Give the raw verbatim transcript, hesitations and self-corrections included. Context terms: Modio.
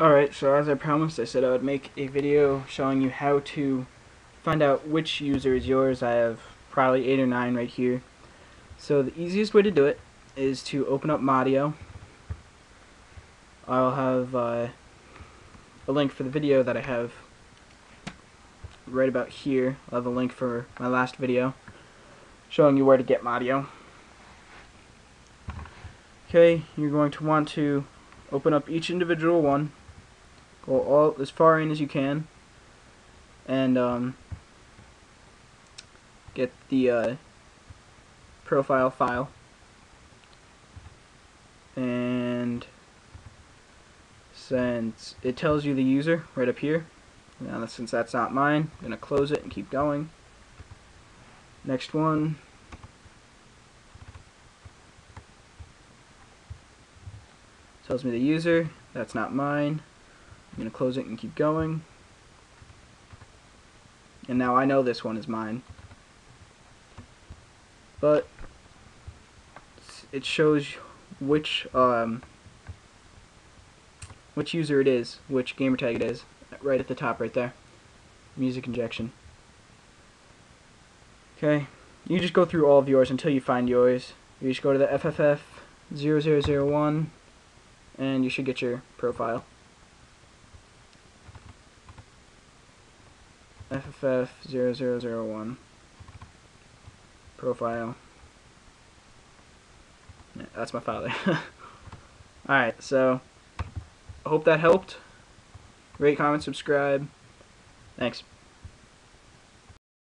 Alright, so as I promised, I said I would make a video showing you how to find out which user is yours. I have probably eight or nine right here. So the easiest way to do it is to open up Modio. I'll have uh, a link for the video that I have right about here. I'll have a link for my last video showing you where to get Modio. Okay, you're going to want to open up each individual one, go all as far in as you can, and um, get the uh, profile file and since it tells you the user right up here. Now since that's not mine, I'm going to close it and keep going. Next one. Tells me the user, that's not mine. I'm going to close it and keep going. And now I know this one is mine. But it shows which um, which user it is, which gamertag it is, right at the top right there. Music injection. Okay, you just go through all of yours until you find yours. You just go to the F F F zero zero zero one. And you should get your profile. F F F zero zero zero one. Profile. Yeah, that's my file there. Alright, so I hope that helped. Rate, comment, subscribe. Thanks.